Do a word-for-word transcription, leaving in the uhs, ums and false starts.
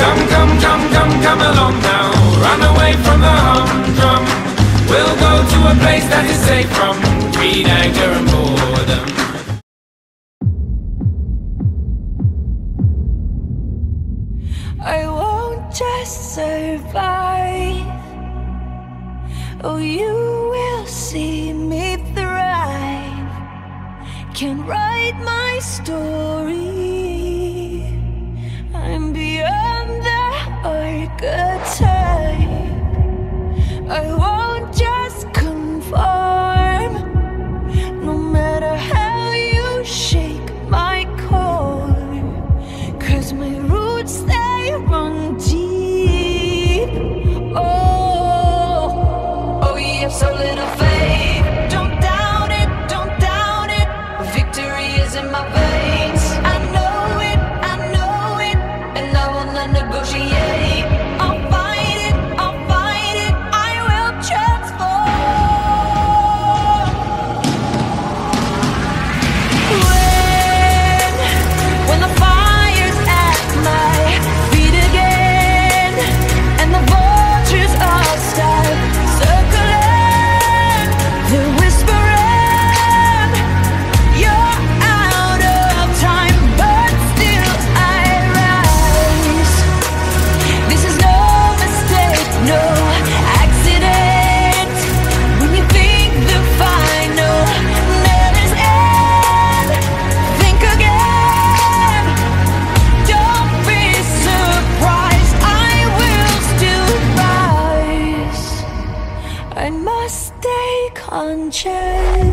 Come, come, come, come, come along now. Run away from the humdrum. We'll go to a place that is safe from greed, anger and boredom. I won't just survive. Oh, you will see me thrive. Can write my story. I'm beyond the archetype. I won't just conform. No matter how you shake my core, 'cause my roots that wrong deep. Oh, oh, you have so little faith. Don't doubt it, don't doubt it. Victory is in my veins. I know it, I know it, and I will not negotiate. I'll fight it, I'll fight it. I will transform. When, when the fire's at my I must stay conscious.